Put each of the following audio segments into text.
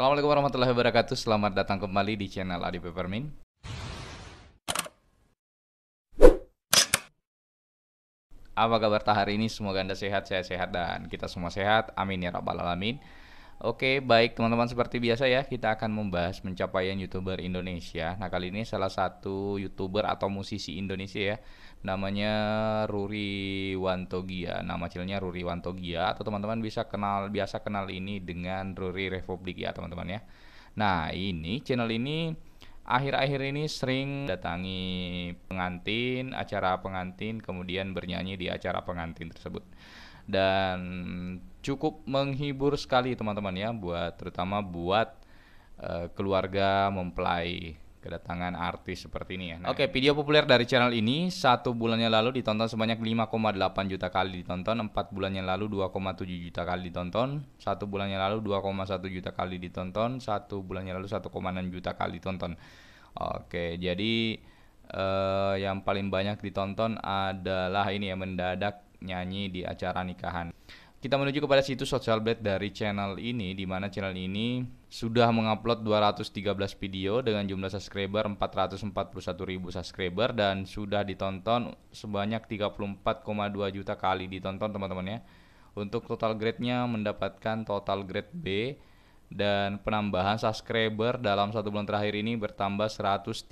Assalamualaikum warahmatullahi wabarakatuh. Selamat datang kembali di channel Adi Peppermint. Apa kabar hari ini? Semoga Anda sehat, saya sehat, dan kita semua sehat. Amin ya rabbal alamin. Oke, baik teman-teman, seperti biasa ya, kita akan membahas pencapaian YouTuber Indonesia. Nah, kali ini salah satu YouTuber atau musisi Indonesia ya, namanya Ruri Wantogia, nama channelnya Ruri Wantogia, atau teman-teman biasa kenal ini dengan Ruri Republik ya teman-teman ya. Nah, ini channel ini akhir-akhir ini sering datangi pengantin, acara pengantin, kemudian bernyanyi di acara pengantin tersebut, dan cukup menghibur sekali teman-teman ya, terutama buat keluarga mempelai kedatangan artis seperti ini ya. Nah, oke, video populer dari channel ini 1 bulannya lalu ditonton sebanyak 5,8 juta kali ditonton, 4 bulannya lalu 2,7 juta kali ditonton, 1 bulannya lalu 2,1 juta kali ditonton, 1 bulannya lalu 1,6 juta kali ditonton. Oke, jadi yang paling banyak ditonton adalah ini ya, mendadak nyanyi di acara nikahan. Kita menuju kepada situs Social Blade dari channel ini, di mana channel ini sudah mengupload 213 video dengan jumlah subscriber 441.000 subscriber, dan sudah ditonton sebanyak 34,2 juta kali ditonton teman-teman ya. Untuk total grade-nya mendapatkan total grade B, dan penambahan subscriber dalam 1 bulan terakhir ini bertambah 103.000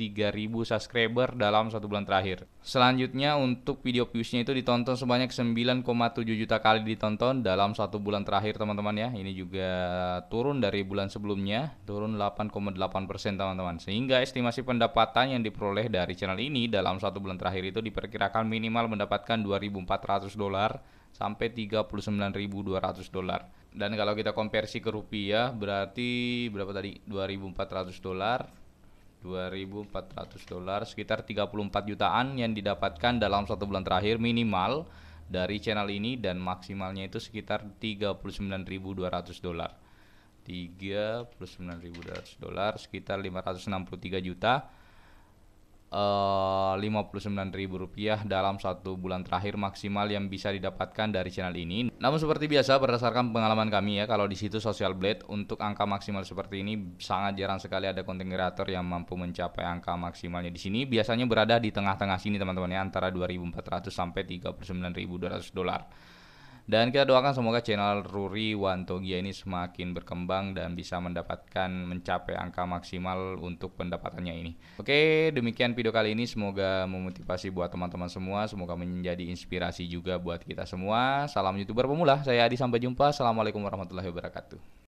subscriber dalam 1 bulan terakhir. Selanjutnya untuk video viewsnya itu ditonton sebanyak 9,7 juta kali ditonton dalam 1 bulan terakhir teman-teman ya. Ini juga turun dari bulan sebelumnya, turun 8,8% teman-teman. Sehingga estimasi pendapatan yang diperoleh dari channel ini dalam 1 bulan terakhir itu diperkirakan minimal mendapatkan $2.400 sampai $39.200. Dan kalau kita konversi ke rupiah berarti berapa tadi? $2.400 sekitar 34 jutaan yang didapatkan dalam 1 bulan terakhir minimal dari channel ini, dan maksimalnya itu sekitar $39.200. $39.200 sekitar 563 juta. Rp59.000 dalam 1 bulan terakhir maksimal yang bisa didapatkan dari channel ini. Namun seperti biasa berdasarkan pengalaman kami ya, kalau di situs Social Blade untuk angka maksimal seperti ini sangat jarang sekali ada konten kreator yang mampu mencapai angka maksimalnya di sini. Biasanya berada di tengah-tengah sini teman-teman ya, antara 2.400 sampai $39.200. Dan kita doakan semoga channel Ruri Wantogia ini semakin berkembang dan bisa mencapai angka maksimal untuk pendapatannya ini. Oke, demikian video kali ini, semoga memotivasi buat teman-teman semua, semoga menjadi inspirasi juga buat kita semua. Salam YouTuber pemula, saya Adi, sampai jumpa. Assalamualaikum warahmatullahi wabarakatuh.